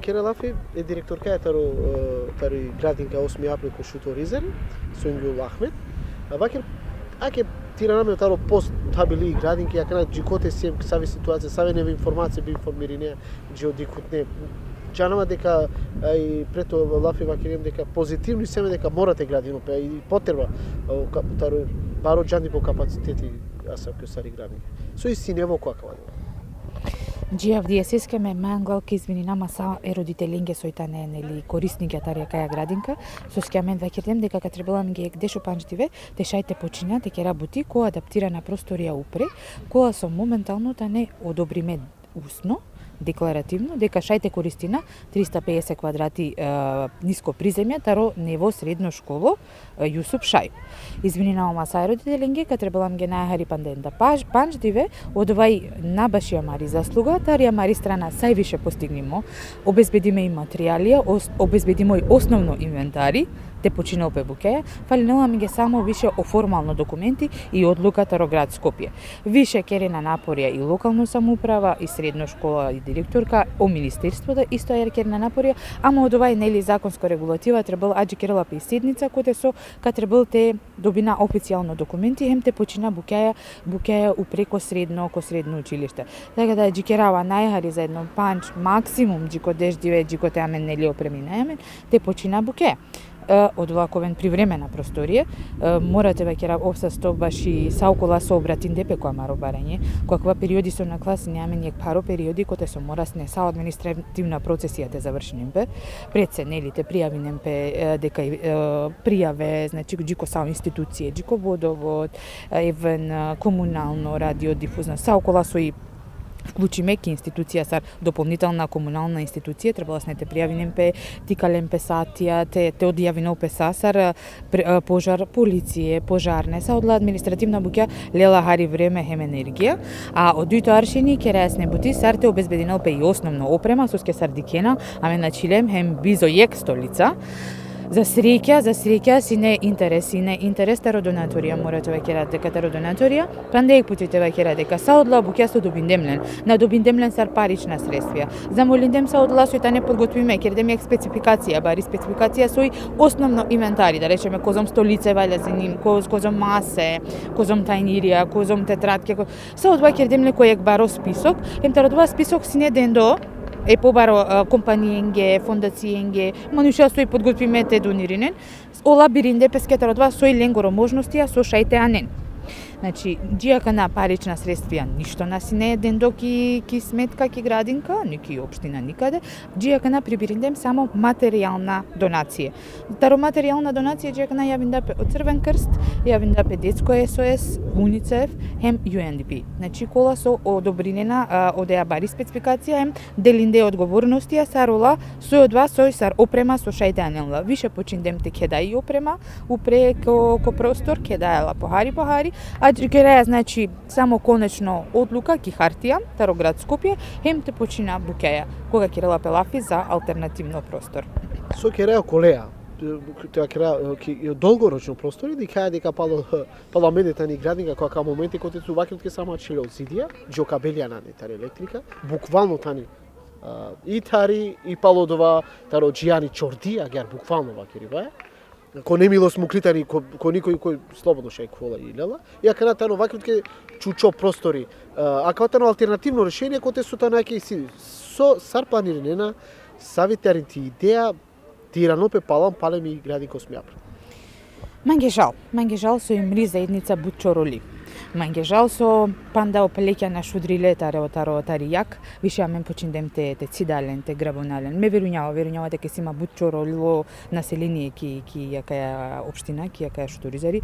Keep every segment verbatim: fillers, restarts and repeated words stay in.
Kjera Lafi je direktorka tari gradinka osmi april ko Suto Orizari, Sungul Ahmed. Vakir, ake tiraname taro post tabili gradinki, akana džikote sjem save situacije, save neve informacije bi informirinea, džio dikutne. Čanama дека и прето лафи вакирем дека позитивни семе дека морате градино пе и потреба таро баро џанди по капацитети асав ке стари градини. Со и синево која квади. Джиав диесиске ме мангол ки извини нама са еродителинге со итане нели корисник атарија каја градинка со скемен вакирем дека ка требалам ги дешо панштиве тешајте почињате ке работи која адаптира на просторија упре која со моментално та не одобриме усно декларативно дека шајте користина триста песет квадрати е, ниско приземја таро нево средно школо е, Јусуп Шај. Извини на ома сај родителинги ка требалам ги најари панденда паж панџдиве одвај набаши амари заслуга тари амари страна сај више постигнимо, обезбедиме и материјалија, обезбедимо и основно инвентари те починал пе букеја, фалинела ми ги само више о формално документи и одлуката ро град Скопје. Више керена напорија и локална самоуправа и средно школа и директорка о министерството исто е керена напорија, ама од овај нели законска регулатива требал аџи керела пе седница коде со ка требал те добина официјално документи хем те почина букеја букеја упреко средно ко средно училиште. Така да аџи керава најгари за едно панч максимум џико деждиве џико те амен нели опреминаеме те почина букеја. Од ваковен привремена просторија морате веќе раб обсасто баш и саукола со обратин депе која маро барање која периоди со на клас неамен јек паро периоди коте со морас не са административна процесија те завршенем пе пред се нели те пријавинем пе дека пријаве значи џико сам институција џико водовод евен комунално радио дифузна саукола со и вклучиме ки институција сар дополнителна комунална институција требало се те пријавинем пе тикалем песатија те те одјавино песа сар пожар полиција пожарне са одла административна бука лела хари време хем енергија а од дуто аршини кересне бути сар те обезбедено пе и основно опрема со ске сардикена а ме начилем хем бизојек столица. За среќа, за среќа си не интерес, и не интерес таро донаторија, морате веќе рад дека таро донаторија, пандејк путите веќе рад дека са одла буќа со добиндемлен, на добиндемлен сар парична средствија. Замолиндем са одла со итане подготвиме, кердем ек спецификација, бари спецификација со и основно инвентари, да речеме козом столице валја за ним, коз, козом масе, козом тајнирија, козом тетрадке, коз... са одла кердем некој ек баро список, ем таро два список си не ден до, е побаро компанијенге, фондацијенге, манушеа со и подготвиме те дониринен, ола биринде пескетар од вас со и ленгоро можности, а со шајте анен. Значи, джијака на парична средствија ништо на си не еден док и ки сметка, ки градинка, ники општина никаде, джијака на прибириндем само материјална донација. Таро материјална донација джијака на јавин дапе од Црвен крст, јавин дапе детско ес о ес, УНИЦЕФ, хем ю ен ди пи. Значи, кола со одобринена од еа бари спецификација, хем делинде одговорностија, сарола, сој од вас, сој сар опрема, со шајданелла. Више починдем те кедај опрема, упреко ко простор, кедајла похари, похари, Аџгереа значи само конечно одлука ки хартија таро град Скопје хем те почина букеја кога керела пелафи за алтернативно простор. Со кереа колеа тоа кереа ки долгорочно простори дека дека пало пало медитани градинка која кај моменти кои се вакнутки само чиле одсидија џокабелија на нетари електрика буквално тани и тари и пало дова таро џијани чордија гер буквално вакирива. Ко немилост му клитани, ко, ко никој кој слободно шај кола и лела. И акана тано ваквитке чучо простори. Акава тано алтернативно решение кој те сутана ке си. Со сар планирена, савитаринти идеја, тирано пе палам, палем и гради космијапра. Манге жал, манге жал со им ри заедница бутчороли. Манге жал со панда опелеќа на шудриле таро таро таријак, више амен починдем те те цидален, те грабонален. Ме веруњава, веруњава дека си има бутчороло население ки ки јакаја општина, ки јакаја Суто Оризари.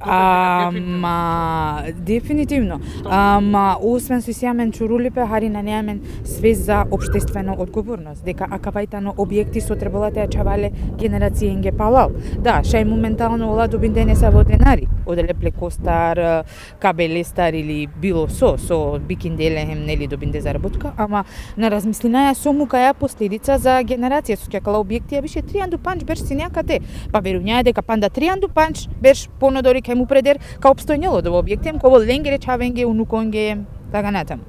Ама дефинитивно. Ама освен со си амен чорулипе хари на неамен све за општествено одговорност, дека акавајтано објекти со требалате чавале генерацијенге палал. Да, шај моментално ола добиндене са во денари, оделе плекостар кабелестар или било со, со бикинделем нели добинде заработка, ама на размислинаја со му каја последица за генерација, со кјакала објектија беше тријан до панч берш си някаде, па веруњаја дека панда тријан до панч берш понодори кај му предер, кај обстојнело до објектијем, кој во ленге речавенге, унуконге, така натаму.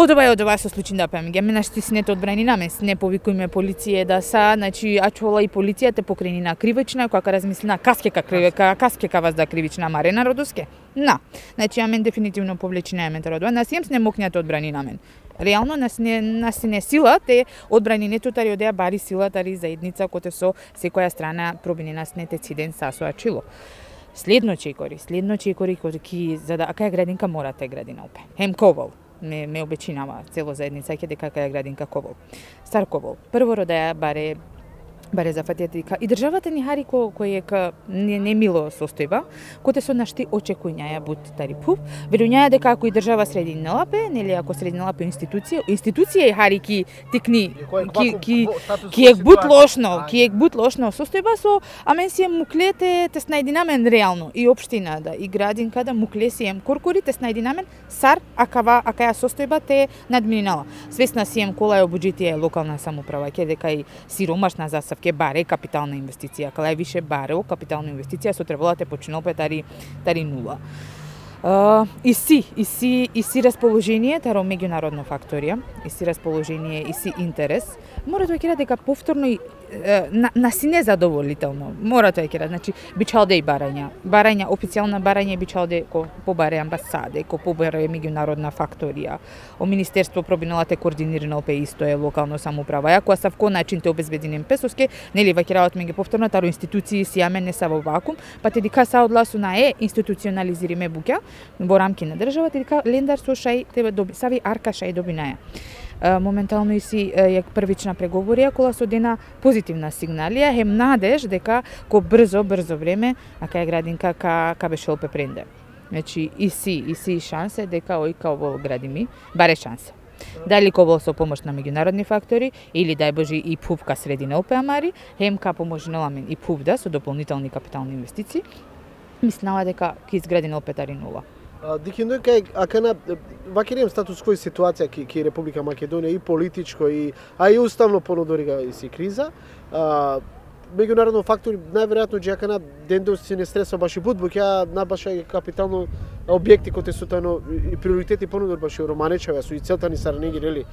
Од ова и од ова се случи да пемиге. Менаш ти снете одбрани на мене, не повикујме полиција да са, значи ачвола и полицијата покрени на кривична, која размисли на каскека кривека, каскека вас да кривична марена родоске. На, значи амен дефинитивно повлечена е ментар од ова. Нас јемс не мокнете одбрани на мене. Реално нас не нас не сила, те одбрани не тутари одеа бари сила тари заедница коте со секоја страна пробини нас не тециден са соачило. Следно чекори, следно чекори кои за да акаја градинка мора таа градина опе. Хем ковол. ме ме обечинава цело заедница ќе дека кај градинка Ковол. Стар Ковол. Прво родеа баре баре зафатетика и државата ни хари ко кој е не, не мило состојба, коте со нашти очекувања бут тари пуп, веруњаја дека ако и држава средина лапе, нели ако средина лапе институција, институција и хари ки тикни ки ки ки е бут лошно, ки е бут лошно состојба со, а мен си е муклете те снајдинамен реално и општина да и градинка да муклеси ем коркори те снајдинамен сар акава акаја состојба те надминала. Свесна си ем кола е обуџетија локална самоуправа ќе дека и сиромашна за ке баре капитална инвестиција, кај више баре о капитална инвестиција со треболате почнал пе тари тари нула. Uh, и си и си и си расположение таро меѓународна факторија, и си расположение и си интерес. Мора тоа ќе дека повторно и на, на си незадоволително. Мора тоа ќе значи бичалде и барања. Барања официјално барање бичалде ко побаре амбасаде, ко побаре меѓународна факторија. О министерство пробинала те координирано пе исто е локално самоуправа. Ако са вко начин те обезбедени песовски, нели вакираат меѓу повторно таро институции си аме не са во вакуум, па те дека са одласу на е институционализириме бука во рамки на државата и дека лендар со шај тебе доби, сави арка шај добинаја. Моментално и си ја првична преговорија кола со дена позитивна сигналија, хем надеж дека ко брзо брзо време а кај градинка ка ка беше опе пренде. Значи и си и си шансе дека ој као градими, баре шанса. Дали кого со помош на меѓународни фактори или дај божи и пупка средина опе амари, хем ка поможнала мен и пупда со дополнителни капитални инвестиции. Мислам дека ќе изградиме опет аринува. Дикиндо кај акана вакирем статус кој ситуација ки ки Република Македонија и политичко и а и уставно понудорига и си криза. Меѓународни фактори најверојатно џакана дендос се не стресува баши будбуќа на баши капитално објекти кои се тоа и приоритети понудор баши романечева со и целта ни сарнеги нели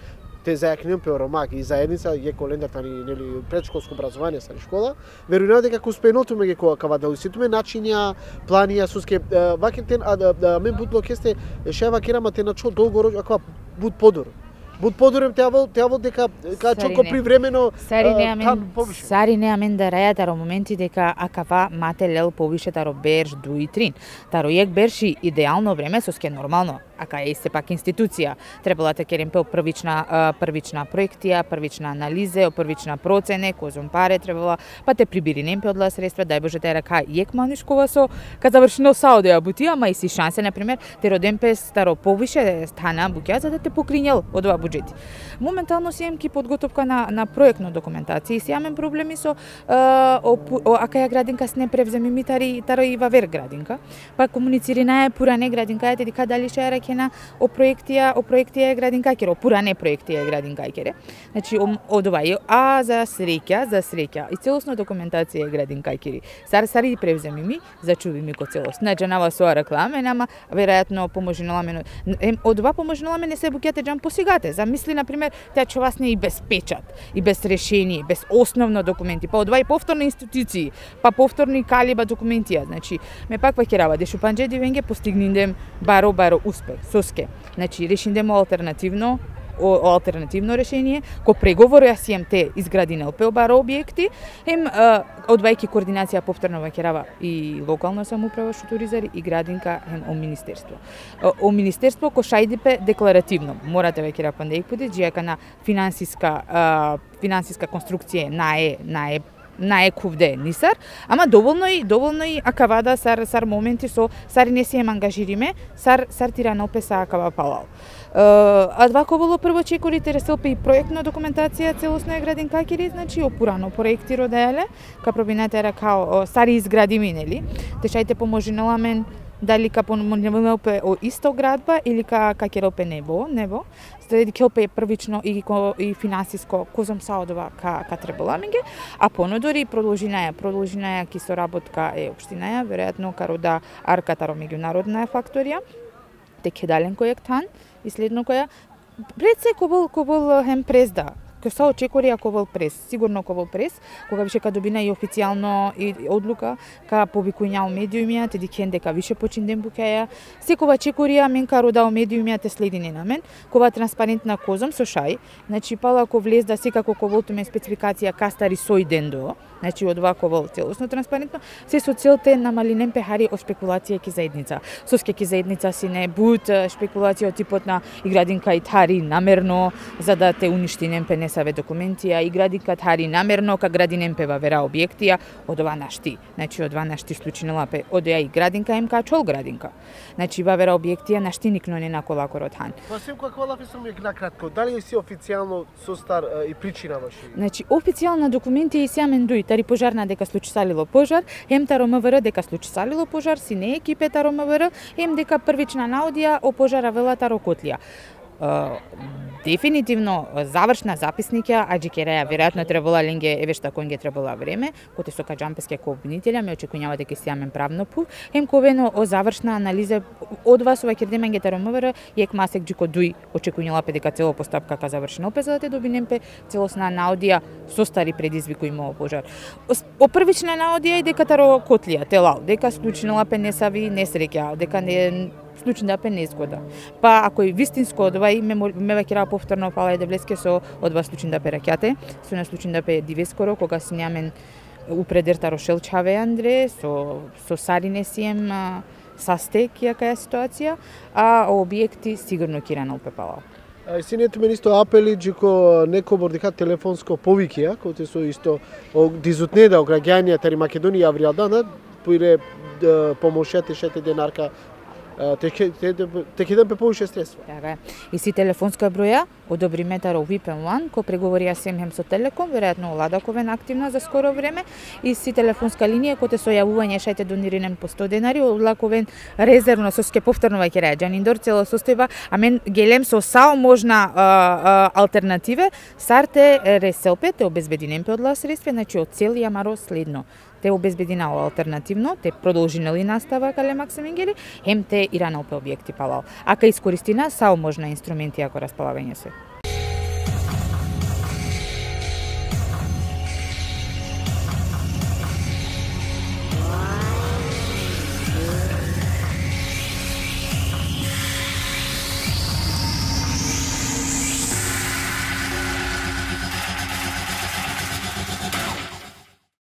те зајакнем пе ромак и заедница е колендарта ни нели предшколско образование са школа веројатно дека куспеното меѓу кога кава да уситиме начинија планија суске вакентен а мен будло кесте шева керама те на чо долгорочно ако буд подор Буд подурем теавол, теавол дека качоко привремено там повише. Сари не амен да раја таро моменти дека акава мате лел повише таро берш ду и трин. Таро јек берши идеално време со ске нормално. Ака е сепак институција. Требала да керем пе првична првична проектија, првична анализе, првична процене, козом паре требала, па те прибиринем пе одла средства, дај боже те рака јек манишкова со ка завршено саудеа бутија, ма и си шансе на пример те роден пе старо повише стана буќа за да те покрињел од ова буџети. Моментално си ем ки подготовка на на проектно документација, си имаме проблеми со ака ја градинка се не превземи митари таро и вавер градинка, па комуницирање пуране градинка е дека дали ше на о проектија, о проектија градинка ќе опуране проектија градинка ќе. Значи од ова е а за среќа, за среќа. И целосно документација градинка ќе. Сар сари превземи ми, зачуви ми ко целосно. Значи нава со рекламе, нама веројатно поможинала мене. Од ова поможинала мене се буќете џам посигате. Замисли на пример, таа че вас не и без печат, и без решение, без основно документи. Па од ова и повторни институции, па повторни калиба документија. Значи ме пак вакирава дешо панџеди венге постигнидем баро баро успех. Соске. Значи, решиндемо алтернативно, о, алтернативно решение, ко преговори си ем те изградине опелбара објекти, ем одвајки координација повторно вакерава и локална самоуправа Суто Оризари и градинка ем о министерство. О, о министерство ко шајдипе декларативно, морате вакера пандејк поди, джијака на финансиска, а, финансиска конструкција на е, на е, на екувде нисар, ама доволно и доволно и акавада сар сар моменти со сар не се емангажириме, сар сар тирано опе са акава палал. А два ковало прво чекори тересопе и проектно документација целосно е граден какири, значи опурано проекти родаеле, ка пробинете ракао сари изградими нели, тешајте поможинала мен дали ка помоне опе о исто градба или ка ка керопе небо, небо. Следи келпе првично и и финансиско козом саодова ка ка требаламиге, а понудори продолжинаја, продолжинаја ки со работка е општинаја, веројатно ка рода аркатаро меѓународна факторија, те кедален којектан и следно која Prețe cobol, cobol hem prez, da. Că sau Čekoria cobol prez, sigurno cobol prez, koga više kad dobina i oficijalno i odluka ka povikunja u medijumia, te dikende ka više počindem bukeja. Se kova Čekoria men ka roda u medijumia te sledine na men, kova transparentna kozom sošaj, znači pala ko vlezda se kako cobol tume specifikacija kastari soj dendo, znači od dva cobol celosno transparentno, se so celte namalinem pehari o spekulacije ki zajednica. Soske ki zajednica si ne bud spekulacija o tipot na igradinka i tari namerno, za da te uništinem pe nesave dokumentija, i gradinka tari namerno, ka gradinem peva vera objektija, od ova našti, znači od ova našti slučinila pe odeja i gradinka em ka čol gradinka. Znači va vera objektija našti nikno ne nako lako rodhan. Vasimka, hvala vam sam uvijek nakratko, da li si oficijalno sostar i pričina vaši? Znači oficijalna dokumentija i sjamen duj, tari požarna deka slučsalilo požar, hem taro M V R deka slučsalilo požar, si ne ekipe taro M V R, hem deka prvična naudija o požara vela taro kotlija. Definitivno završna zapisnika, ađikereja vjerojatno trebala linge evešta konge trebala vreme, kote soka džampeske koobnitelja, me očekunjavate ke sijamen pravno puv, hem koveno o završna analiza od vas ova kerdemen getaromovera, jek masek džiko duj očekunjala pe deka celo postapka ka završena, opet zadate dobinem pe celosna naudija sostari predizviku imao požar. O prvična naudija i deka taro kotlija, telal, deka slučinila pe nesavi nesreća, deka ne... Slučajno da pe ne zgoda. Pa ako je vistinsko od ovaj, me vakirao povtorno pala je devleske so od vas slučajno da pe rakjate, so na slučajno da pe diveskoro, koga si njamen upreder taro šelčave Andre, so sarine sijem sastek jaka je situacija, a objekti sigurno kirana upepala. Синето ми исто апели дека некој мордика телефонско повикија, којте со исто дизутнеда ограѓања тари Македонија аврил дана, поире помошете шете денарка. Tek jedan pe poviše sredstva. I si telefonska broja odobri metaro V I P one, ko pregovorija sem hem so Telekom, verjetno Ladakoven aktivna za skoro vreme, i si telefonska linija, kote so javuvanje šajte donirinem po sto denari, Ladakoven rezervno soske povtornova kjera, Džanindor celo sostojba, a men gelem so sao možna alternative, sarte reselpe, te obezbedinem pe odla sredstva, znači od cel jamaro sledno. Те обезбединало алтернативно, те продолжинали настава кале максимингели, хем те и рано по објекти палал. Ака искористина сао можна инструменти ако располагање се.